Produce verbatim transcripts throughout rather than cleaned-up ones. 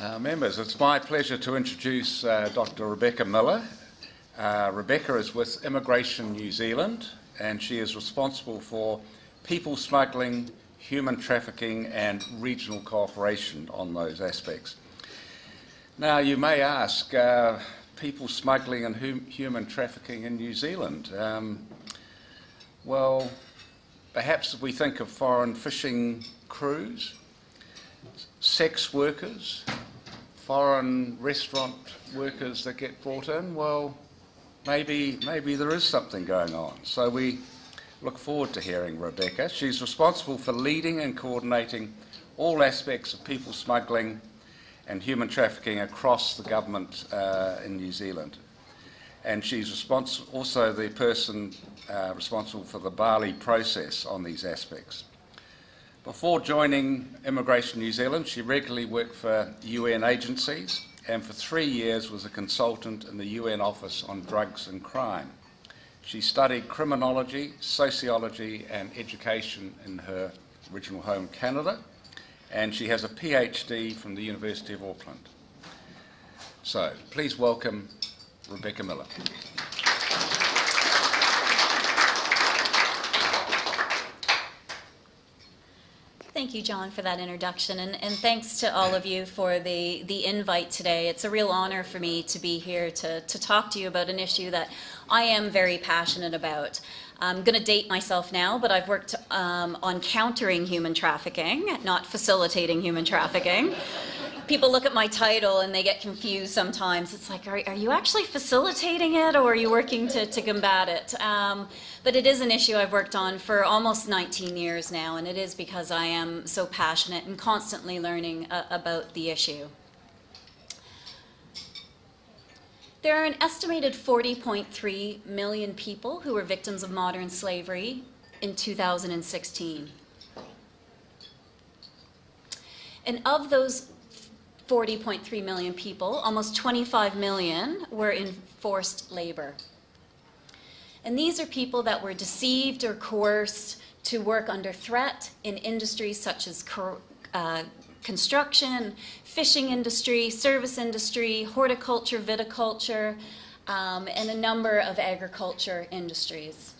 Uh, members, it's my pleasure to introduce uh, Doctor Rebecca Miller. Uh, Rebecca is with Immigration New Zealand, and she is responsible for people smuggling, human trafficking, and regional cooperation on those aspects. Now, you may ask, uh, people smuggling and hum human trafficking in New Zealand. Um, well, perhaps we think of foreign fishing crews, sex workers, foreign restaurant workers that get brought in. Well, maybe, maybe there is something going on. So we look forward to hearing Rebecca. She's responsible for leading and coordinating all aspects of people smuggling and human trafficking across the government uh, in New Zealand. And she's respons also the person uh, responsible for the Bali process on these aspects. Before joining Immigration New Zealand, she regularly worked for U N agencies and for three years was a consultant in the U N Office on Drugs and Crime. She studied criminology, sociology and education in her original home, Canada, and she has a PhD from the University of Auckland. So, please welcome Rebecca Miller. Thank you, John, for that introduction, and, and thanks to all of you for the, the invite today. It's a real honor for me to be here to, to talk to you about an issue that I am very passionate about. I'm going to date myself now, but I've worked um, on countering human trafficking, not facilitating human trafficking. People look at my title and they get confused sometimes. It's like, are, are you actually facilitating it, or are you working to, to combat it? Um, but it is an issue I've worked on for almost nineteen years now, and it is because I am so passionate and constantly learning uh, about the issue. There are an estimated forty point three million people who were victims of modern slavery in two thousand sixteen. And of those forty point three million people, almost twenty-five million were in forced labor. And these are people that were deceived or coerced to work under threat in industries such as uh, construction, fishing industry, service industry, horticulture, viticulture, um, and a number of agriculture industries.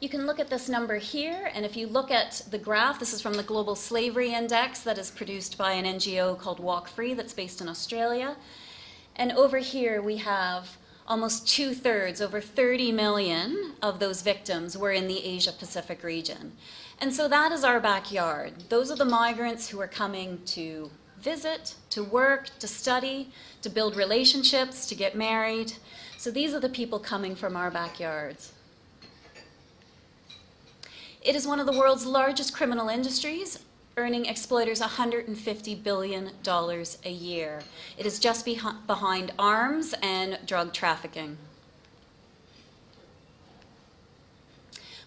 You can look at this number here, and if you look at the graph, this is from the Global Slavery Index that is produced by an N G O called Walk Free that's based in Australia. And over here we have almost two-thirds, over thirty million of those victims were in the Asia-Pacific region. And so that is our backyard. Those are the migrants who are coming to visit, to work, to study, to build relationships, to get married. So these are the people coming from our backyards. It is one of the world's largest criminal industries, earning exploiters one hundred fifty billion dollars a year. It is just beh- behind arms and drug trafficking.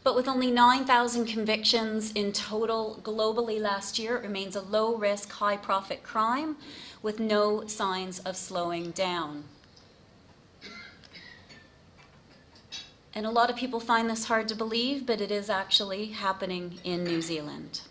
But with only nine thousand convictions in total globally last year, it remains a low-risk, high-profit crime with no signs of slowing down. And a lot of people find this hard to believe, but it is actually happening in New Zealand.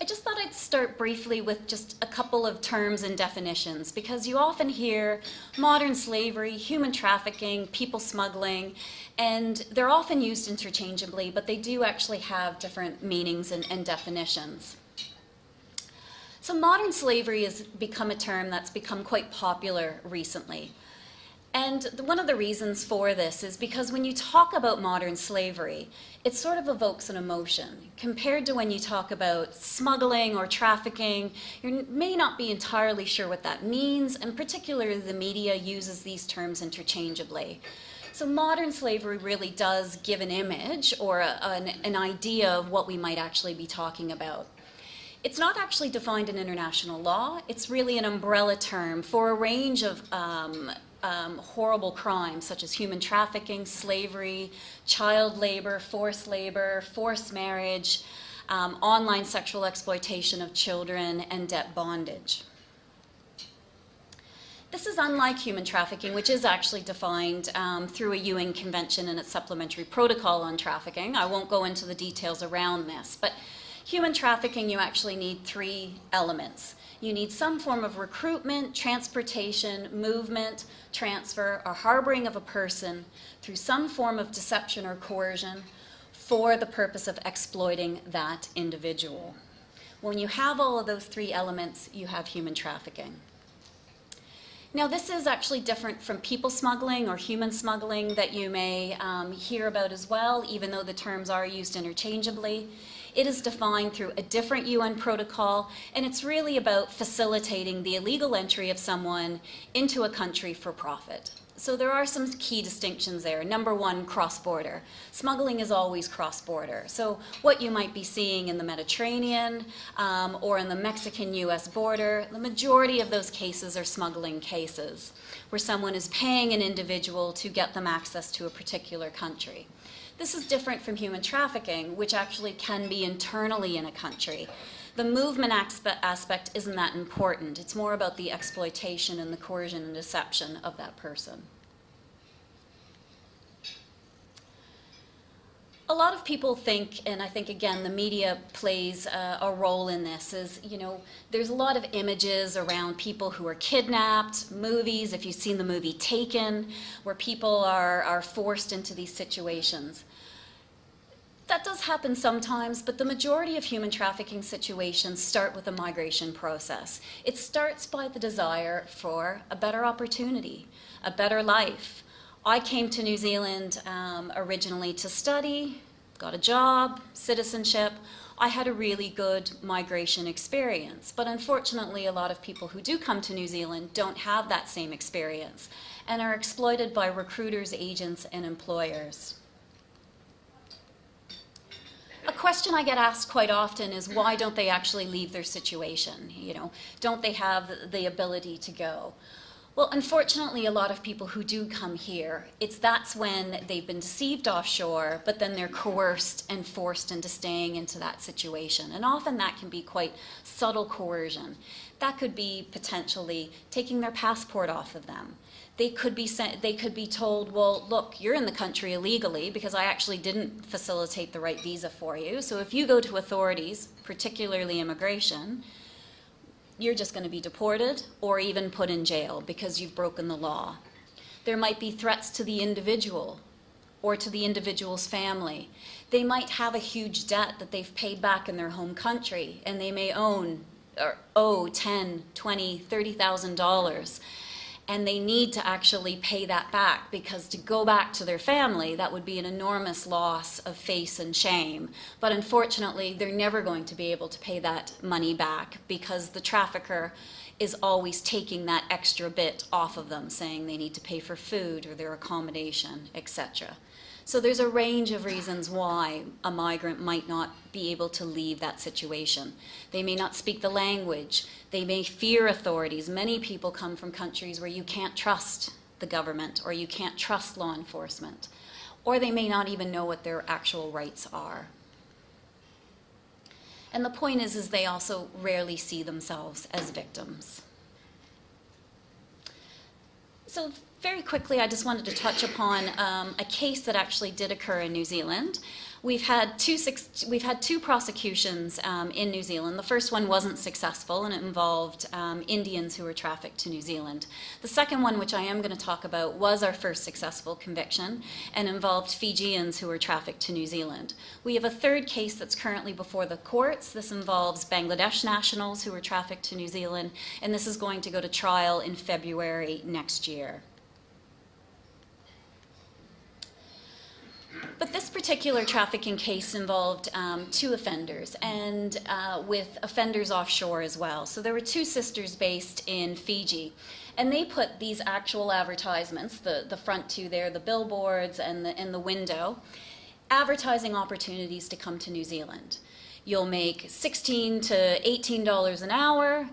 I just thought I'd start briefly with just a couple of terms and definitions, because you often hear modern slavery, human trafficking, people smuggling, and they're often used interchangeably, but they do actually have different meanings and, and definitions. So modern slavery has become a term that's become quite popular recently. And one of the reasons for this is because when you talk about modern slavery, it sort of evokes an emotion. Compared to when you talk about smuggling or trafficking, you may not be entirely sure what that means, and particularly the media uses these terms interchangeably. So modern slavery really does give an image or a, an, an idea of what we might actually be talking about. It's not actually defined in international law. It's really an umbrella term for a range of um, Um, horrible crimes such as human trafficking, slavery, child labor, forced labor, forced marriage, um, online sexual exploitation of children, and debt bondage. This is unlike human trafficking, which is actually defined um, through a U N convention and its supplementary protocol on trafficking. I won't go into the details around this, but human trafficking, you actually need three elements. You need some form of recruitment, transportation, movement, transfer, or harboring of a person through some form of deception or coercion for the purpose of exploiting that individual. When you have all of those three elements, you have human trafficking. Now, this is actually different from people smuggling or human smuggling that you may um, hear about as well, even though the terms are used interchangeably. It is defined through a different U N protocol, and it's really about facilitating the illegal entry of someone into a country for profit. So there are some key distinctions there. Number one, cross-border. Smuggling is always cross-border. So what you might be seeing in the Mediterranean um, or in the Mexican U S border, the majority of those cases are smuggling cases, where someone is paying an individual to get them access to a particular country. This is different from human trafficking, which actually can be internally in a country. The movement aspect isn't that important. It's more about the exploitation and the coercion and deception of that person. A lot of people think, and I think again the media plays uh, a role in this, is, you know, there's a lot of images around people who are kidnapped, movies, if you've seen the movie Taken, where people are, are forced into these situations. That does happen sometimes, but the majority of human trafficking situations start with a migration process. It starts by the desire for a better opportunity, a better life. I came to New Zealand um, originally to study, got a job, citizenship. I had a really good migration experience, but unfortunately a lot of people who do come to New Zealand don't have that same experience and are exploited by recruiters, agents, and employers. A question I get asked quite often is, why don't they actually leave their situation? You know, don't they have the ability to go? Well, unfortunately, a lot of people who do come here, it's that's when they've been deceived offshore, but then they're coerced and forced into staying into that situation. And often that can be quite subtle coercion. That could be potentially taking their passport off of them. They could be sent, they could be told, well, look, you're in the country illegally because I actually didn't facilitate the right visa for you. So if you go to authorities, particularly immigration, you're just going to be deported or even put in jail because you've broken the law. There might be threats to the individual or to the individual's family. They might have a huge debt that they've paid back in their home country, and they may own or owe ten, twenty, thirty thousand dollars, and they need to actually pay that back, because to go back to their family, that would be an enormous loss of face and shame. But unfortunately, they're never going to be able to pay that money back, because the trafficker is always taking that extra bit off of them, saying they need to pay for food or their accommodation, et cetera. So there's a range of reasons why a migrant might not be able to leave that situation. They may not speak the language. They may fear authorities. Many people come from countries where you can't trust the government or you can't trust law enforcement. Or they may not even know what their actual rights are. And the point is, is they also rarely see themselves as victims. So very quickly, I just wanted to touch upon um, a case that actually did occur in New Zealand. We've had two, six, we've had two prosecutions um, in New Zealand. The first one wasn't successful, and it involved um, Indians who were trafficked to New Zealand. The second one, which I am going to talk about, was our first successful conviction and involved Fijians who were trafficked to New Zealand. We have a third case that's currently before the courts. This involves Bangladesh nationals who were trafficked to New Zealand, and this is going to go to trial in February next year. But this particular trafficking case involved um, two offenders, and uh, with offenders offshore as well. So there were two sisters based in Fiji, and they put these actual advertisements, the, the front two there, the billboards and the, and the window, advertising opportunities to come to New Zealand. You'll make sixteen to eighteen dollars an hour.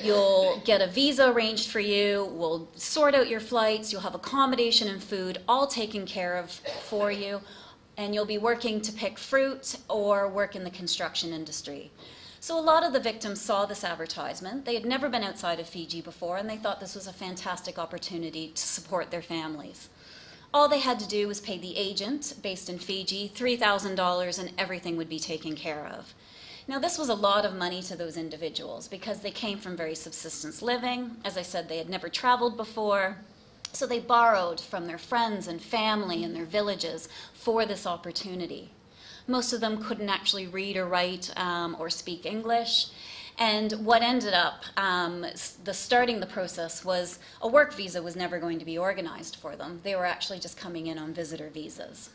You'll get a visa arranged for you, we'll sort out your flights, you'll have accommodation and food all taken care of for you, and you'll be working to pick fruit or work in the construction industry. So a lot of the victims saw this advertisement. They had never been outside of Fiji before, and they thought this was a fantastic opportunity to support their families. All they had to do was pay the agent, based in Fiji, three thousand dollars, and everything would be taken care of. Now, this was a lot of money to those individuals because they came from very subsistence living. As I said, they had never traveled before. So they borrowed from their friends and family in their villages for this opportunity. Most of them couldn't actually read or write um, or speak English. And what ended up um, the starting the process was a work visa was never going to be organized for them. They were actually just coming in on visitor visas.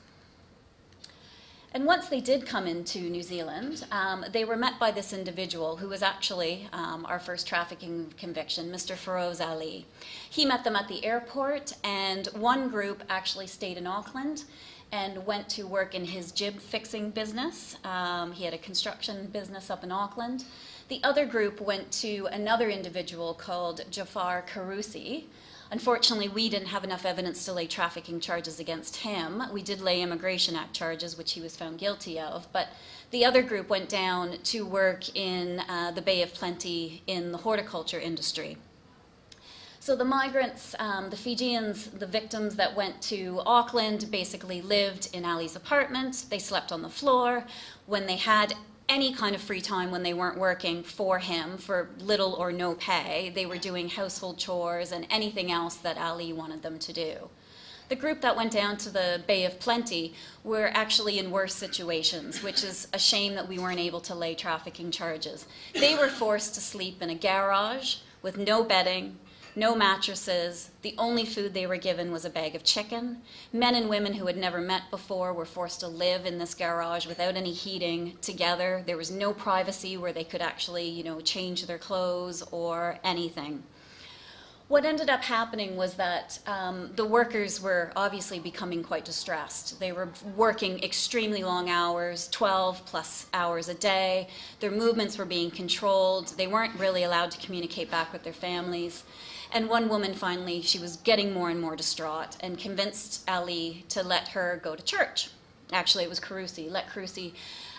And once they did come into New Zealand, um, they were met by this individual who was actually um, our first trafficking conviction, Mister Feroz Ali. He met them at the airport, and one group actually stayed in Auckland and went to work in his jib fixing business. Um, he had a construction business up in Auckland. The other group went to another individual called Jafar Kurusi. Unfortunately, we didn't have enough evidence to lay trafficking charges against him. We did lay Immigration Act charges, which he was found guilty of. But the other group went down to work in uh, the Bay of Plenty in the horticulture industry. So the migrants, um, the Fijians, the victims that went to Auckland basically lived in Ali's apartment. They slept on the floor. When they had any kind of free time, when they weren't working for him for little or no pay, they were doing household chores and anything else that Ali wanted them to do. The group that went down to the Bay of Plenty were actually in worse situations, which is a shame that we weren't able to lay trafficking charges. They were forced to sleep in a garage with no bedding, no mattresses. The only food they were given was a bag of chicken. Men and women who had never met before were forced to live in this garage without any heating together. There was no privacy where they could actually, you know, change their clothes or anything. What ended up happening was that um, the workers were obviously becoming quite distressed. They were working extremely long hours, twelve plus hours a day. Their movements were being controlled. They weren't really allowed to communicate back with their families. And one woman finally, she was getting more and more distraught and convinced Ali to let her go to church. Actually, it was Kurusi. Let Kurusi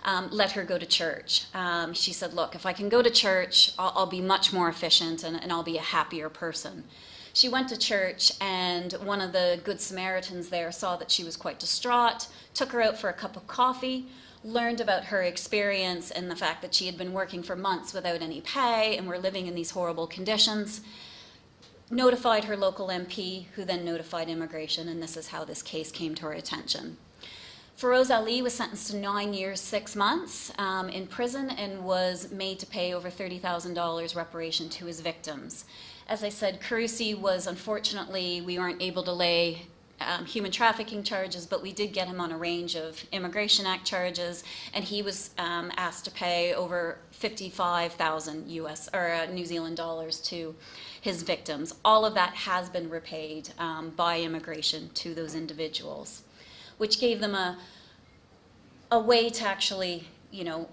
um, let her go to church. Um, she said, look, if I can go to church, I'll, I'll be much more efficient and, and I'll be a happier person. She went to church, and one of the Good Samaritans there saw that she was quite distraught, took her out for a cup of coffee, learned about her experience and the fact that she had been working for months without any pay and were living in these horrible conditions. Notified her local M P, who then notified immigration, and this is how this case came to our attention. Feroz Ali was sentenced to nine years, six months um, in prison and was made to pay over thirty thousand dollars reparation to his victims. As I said, Kurusi was, unfortunately, we weren't able to lay um, human trafficking charges, but we did get him on a range of Immigration Act charges, and he was um, asked to pay over fifty-five thousand U S or uh, New Zealand dollars to his victims. All of that has been repaid um, by immigration to those individuals, which gave them a a way to actually, you know,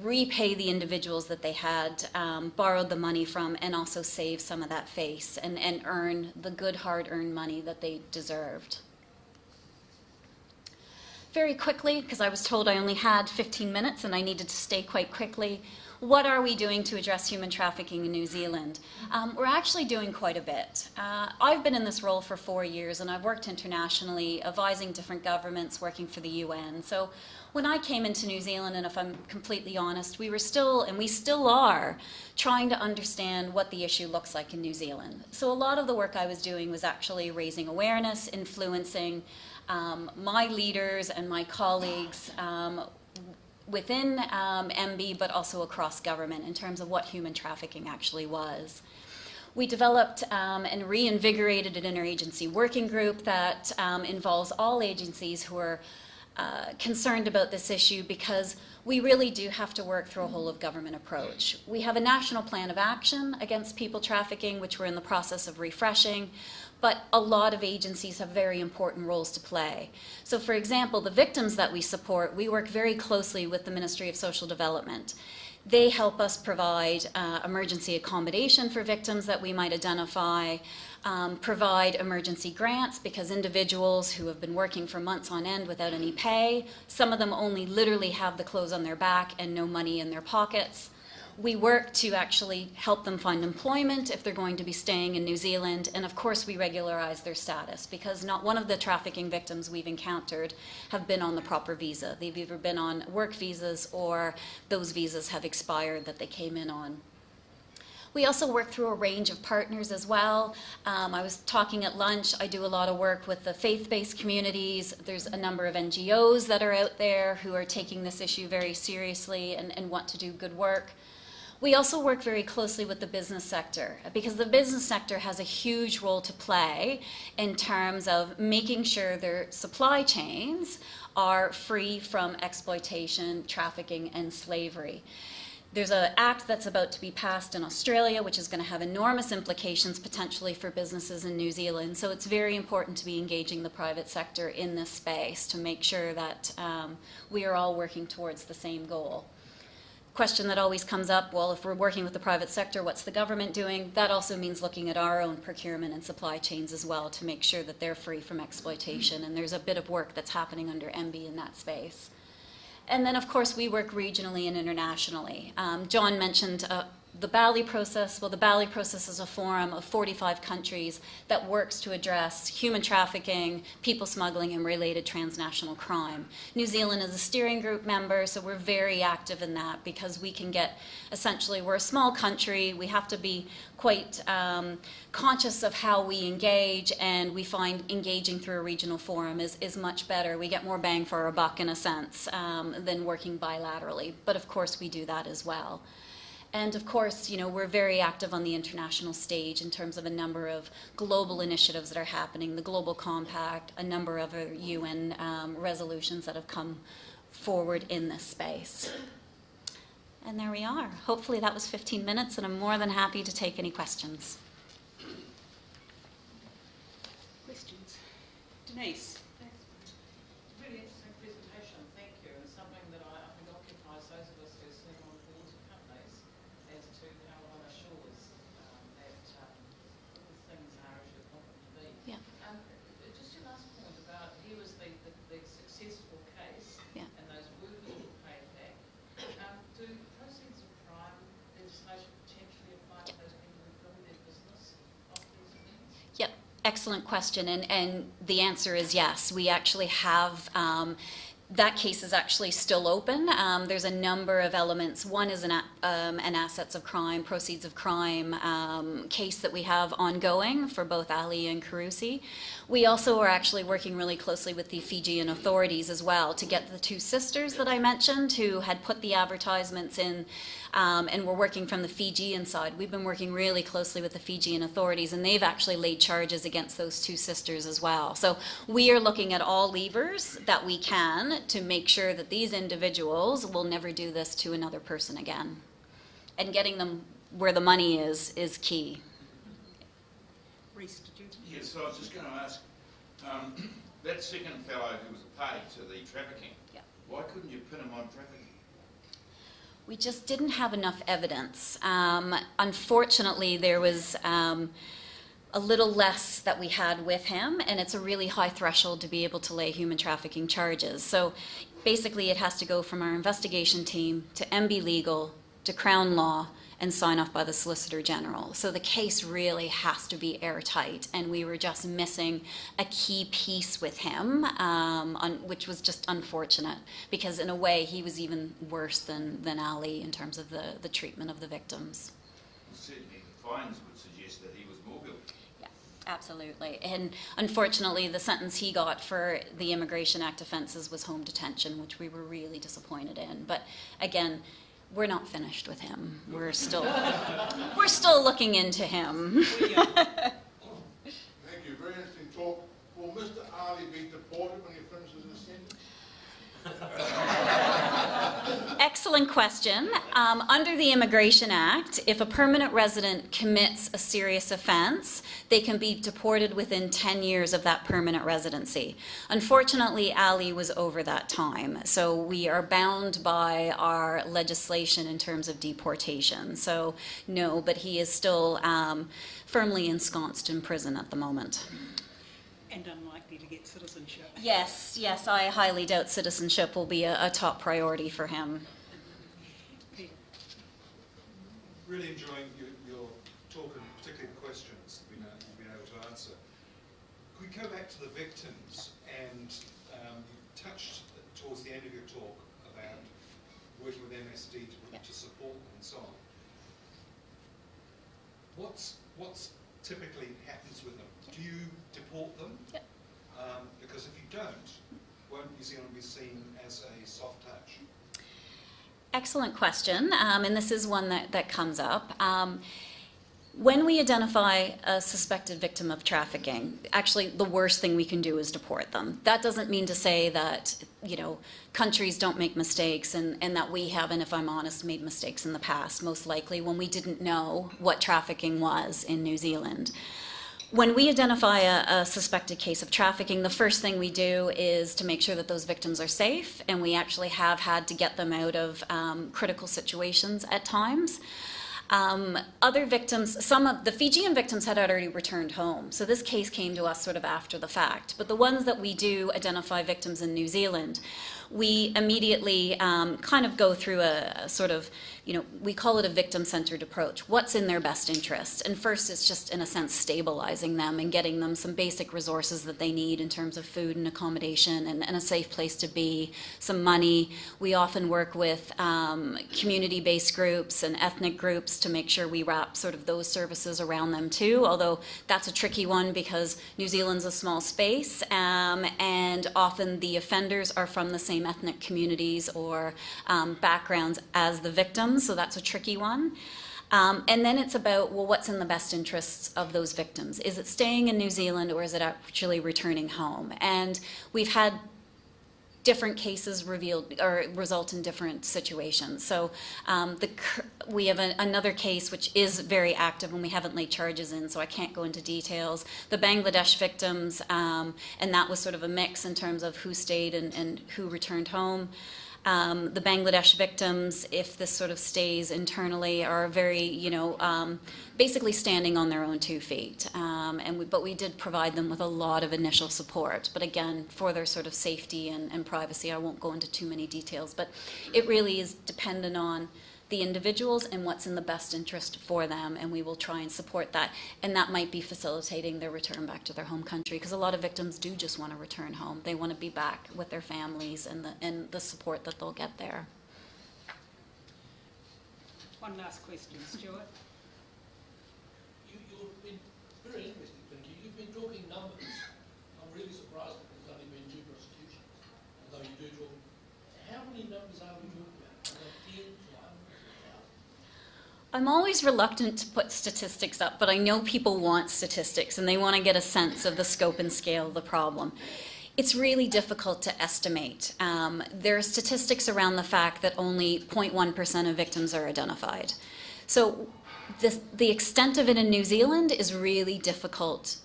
repay the individuals that they had um, borrowed the money from, and also save some of that face and, and earn the good hard-earned money that they deserved. Very quickly, because I was told I only had fifteen minutes and I needed to stay quite quickly, what are we doing to address human trafficking in New Zealand? Um, we're actually doing quite a bit. Uh, I've been in this role for four years and I've worked internationally, advising different governments, working for the U N. So when I came into New Zealand, and if I'm completely honest, we were still, and we still are, trying to understand what the issue looks like in New Zealand. So a lot of the work I was doing was actually raising awareness, influencing Um, my leaders and my colleagues um, within um, M B, but also across government, in terms of what human trafficking actually was. We developed um, and reinvigorated an interagency working group that um, involves all agencies who are uh, concerned about this issue, because we really do have to work through a whole of government approach. We have a national plan of action against people trafficking, which we're in the process of refreshing. But a lot of agencies have very important roles to play. So for example, the victims that we support, we work very closely with the Ministry of Social Development. They help us provide uh, emergency accommodation for victims that we might identify, um, provide emergency grants, because individuals who have been working for months on end without any pay, some of them only literally have the clothes on their back and no money in their pockets. We work to actually help them find employment if they're going to be staying in New Zealand, and of course we regularize their status, because not one of the trafficking victims we've encountered have been on the proper visa. They've either been on work visas or those visas have expired that they came in on. We also work through a range of partners as well. Um, I was talking at lunch, I do a lot of work with the faith-based communities. There's a number of N G Os that are out there who are taking this issue very seriously and, and want to do good work. We also work very closely with the business sector, because the business sector has a huge role to play in terms of making sure their supply chains are free from exploitation, trafficking, and slavery. There's an act that's about to be passed in Australia, which is going to have enormous implications potentially for businesses in New Zealand. So it's very important to be engaging the private sector in this space to make sure that um, we are all working towards the same goal. Question that always comes up, well, if we're working with the private sector, what's the government doing? That also means looking at our own procurement and supply chains as well to make sure that they're free from exploitation. And there's a bit of work that's happening under M B I in that space. And then, of course, we work regionally and internationally. Um, John mentioned uh, the Bali process. Well, the Bali process is a forum of forty-five countries that works to address human trafficking, people smuggling, and related transnational crime. New Zealand is a steering group member, so we're very active in that, because we can get, essentially, we're a small country. We have to be quite um, conscious of how we engage, and we find engaging through a regional forum is, is much better. We get more bang for our buck, in a sense, um, than working bilaterally. But of course, we do that as well. And of course, you know, we're very active on the international stage in terms of a number of global initiatives that are happening, the Global Compact, a number of U N um, resolutions that have come forward in this space. And there we are. Hopefully that was fifteen minutes, and I'm more than happy to take any questions. Questions? Denise? Excellent question, and, and the answer is yes. We actually have, um, that case is actually still open. Um, there's a number of elements. One is an, um, an assets of crime, proceeds of crime um, case that we have ongoing for both Ali and Kurusi. We also are actually working really closely with the Fijian authorities as well to get the two sisters that I mentioned who had put the advertisements in. Um, and we're working from the Fijian side. We've been working really closely with the Fijian authorities, and they've actually laid charges against those two sisters as well. So we are looking at all levers that we can to make sure that these individuals will never do this to another person again. And getting them where the money is is key. Rhys, did you? Yes, so I was just going to ask, um, that second fellow who was a party to the trafficking, yeah. Why couldn't you pin him on trafficking? We just didn't have enough evidence. Um, unfortunately, there was um, a little less that we had with him, and it's a really high threshold to be able to lay human trafficking charges. So basically, it has to go from our investigation team to M B Legal to Crown Law and sign off by the Solicitor General. So the case really has to be airtight, and we were just missing a key piece with him, um, on, which was just unfortunate, because in a way he was even worse than, than Ali in terms of the, the treatment of the victims. Well, certainly the fines would suggest that he was more guilty. Yeah, absolutely. And unfortunately the sentence he got for the Immigration Act offences was home detention, which we were really disappointed in. But again, we're not finished with him. We're still, we're still looking into him. Thank you. Very interesting talk. Will Mister Ali be deported when he finishes his sentence? Excellent question. Um, under the Immigration Act, if a permanent resident commits a serious offence, they can be deported within ten years of that permanent residency. Unfortunately, Ali was over that time, so we are bound by our legislation in terms of deportation. So no, but he is still um, firmly ensconced in prison at the moment. And unlikely to get citizenship. Yes, yes, I highly doubt citizenship will be a, a top priority for him. really enjoying your, your talk and particularly the questions that we know you've been able to answer. Could we go back to the victims? And um, you touched towards the end of your talk about working with M S D to, yeah. to support them and so on. What's, what's typically happens with them? Do you deport them? Yeah. Um, because if you don't, won't New Zealand be seen as a soft touch? Excellent question, um, and this is one that, that comes up. Um, when we identify a suspected victim of trafficking, actually the worst thing we can do is deport them. That doesn't mean to say that, you know, countries don't make mistakes and, and that we haven't, if I'm honest, made mistakes in the past, most likely when we didn't know what trafficking was in New Zealand. When we identify a, a suspected case of trafficking, the first thing we do is to make sure that those victims are safe, and we actually have had to get them out of um, critical situations at times. Um, other victims, some of the Fijian victims had already returned home, so this case came to us sort of after the fact. But the ones that we do identify victims in New Zealand, we immediately um, kind of go through a, a sort of, you know, we call it a victim-centered approach. What's in their best interest? And first, it's just, in a sense, stabilizing them and getting them some basic resources that they need in terms of food and accommodation and, and a safe place to be, some money. We often work with um, community-based groups and ethnic groups to make sure we wrap sort of those services around them too, although that's a tricky one because New Zealand's a small space, um, and often the offenders are from the same ethnic communities or um, backgrounds as the victims, so that's a tricky one. Um, and then it's about, well, what's in the best interests of those victims? Is it staying in New Zealand or is it actually returning home? And we've had different cases revealed or result in different situations. So um, the, we have a, another case which is very active and we haven't laid charges in, so I can't go into details. The Bangladesh victims, um, and that was sort of a mix in terms of who stayed and, and who returned home. Um, the Bangladesh victims, if this sort of stays internally, are very, you know, um, basically standing on their own two feet. Um, and we, but we did provide them with a lot of initial support. But again, for their sort of safety and, and privacy, I won't go into too many details. But it really is dependent on the individuals and what's in the best interest for them. And we will try and support that. And that might be facilitating their return back to their home country, because a lot of victims do just want to return home. They want to be back with their families and the, and the support that they'll get there. One last question, Stuart. You, you've been very interesting, thank you. You've been talking numbers. I'm really surprised that there's only been two prosecutions, although you do talk. How many numbers are we talking about? Are there ten? I'm always reluctant to put statistics up, but I know people want statistics and they want to get a sense of the scope and scale of the problem. It's really difficult to estimate. Um, there are statistics around the fact that only zero point one percent of victims are identified. So this, the extent of it in New Zealand is really difficult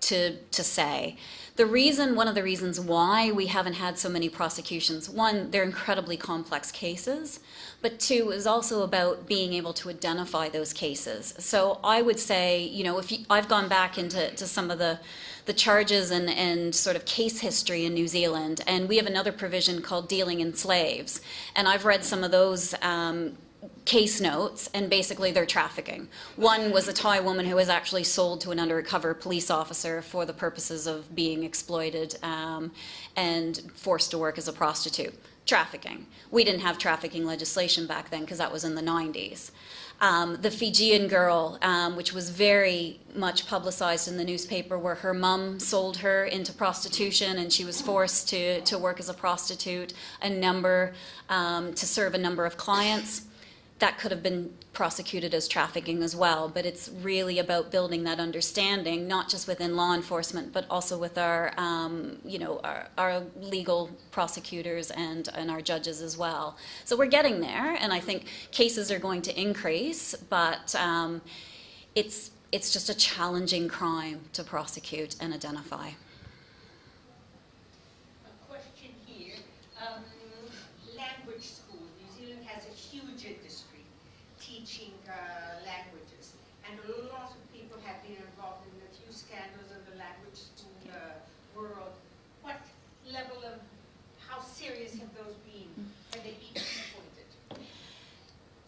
to, to say. The reason, one of the reasons why we haven't had so many prosecutions, one, they're incredibly complex cases, but two, is also about being able to identify those cases. So I would say, you know, if you, I've gone back into to some of the, the charges and, and sort of case history in New Zealand, and we have another provision called dealing in slaves, and I've read some of those um, case notes, and basically they're trafficking. One was a Thai woman who was actually sold to an undercover police officer for the purposes of being exploited um, and forced to work as a prostitute. Trafficking. We didn't have trafficking legislation back then because that was in the nineties. Um, the Fijian girl, um, which was very much publicized in the newspaper, where her mum sold her into prostitution and she was forced to, to work as a prostitute, a number, um, to serve a number of clients. That could have been prosecuted as trafficking as well, but it's really about building that understanding, not just within law enforcement, but also with our, um, you know, our, our legal prosecutors and, and our judges as well. So we're getting there, and I think cases are going to increase, but um, it's, it's just a challenging crime to prosecute and identify.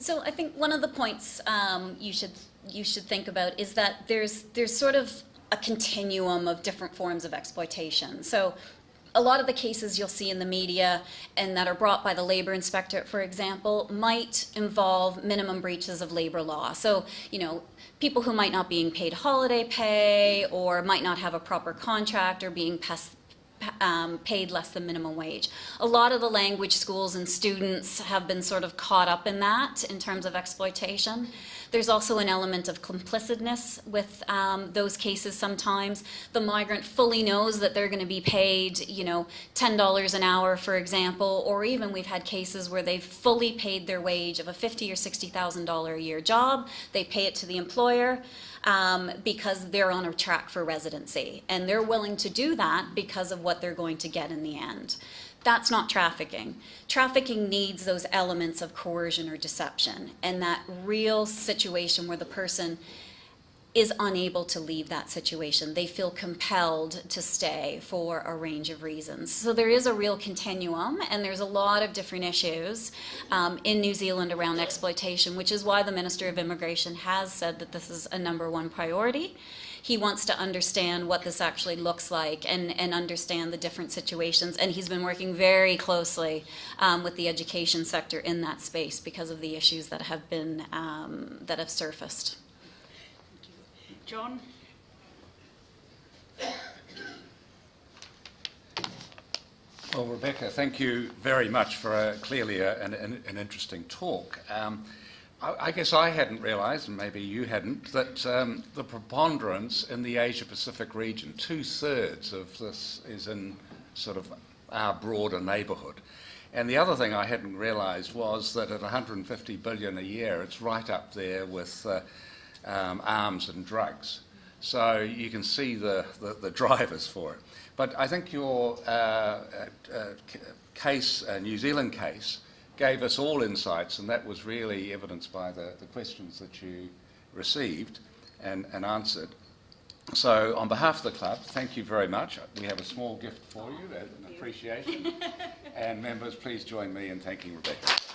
So I think one of the points um, you should you should think about is that there's there's sort of a continuum of different forms of exploitation. So a lot of the cases you'll see in the media and that are brought by the Labour Inspectorate, for example, might involve minimum breaches of labour law. So, you know, people who might not being paid holiday pay or might not have a proper contract or being pest, um, paid less than minimum wage. A lot of the language schools and students have been sort of caught up in that in terms of exploitation. There's also an element of complicitness with um, those cases sometimes. The migrant fully knows that they're going to be paid, you know, ten dollars an hour, for example, or even we've had cases where they've fully paid their wage of a fifty thousand or sixty thousand dollar a year job. They pay it to the employer um, because they're on a track for residency. And they're willing to do that because of what they're going to get in the end. That's not trafficking. Trafficking needs those elements of coercion or deception and that real situation where the person is unable to leave that situation. They feel compelled to stay for a range of reasons. So there is a real continuum and there's a lot of different issues um, in New Zealand around exploitation, which is why the Minister of Immigration has said that this is a number one priority. He wants to understand what this actually looks like and, and understand the different situations. And he's been working very closely um, with the education sector in that space because of the issues that have been, um, that have surfaced. Thank you. John? Well, Rebecca, thank you very much for a, clearly a, an, an interesting talk. Um, I guess I hadn't realised, and maybe you hadn't, that um, the preponderance in the Asia-Pacific region, two-thirds of this is in sort of our broader neighbourhood. And the other thing I hadn't realised was that at one hundred fifty billion dollars a year, it's right up there with uh, um, arms and drugs. So you can see the, the, the drivers for it. But I think your uh, uh, case, uh, New Zealand case, gave us all insights, and that was really evidenced by the, the questions that you received and, and answered. So on behalf of the club, thank you very much. We have a small gift for you as an appreciation. And members, please join me in thanking Rebecca.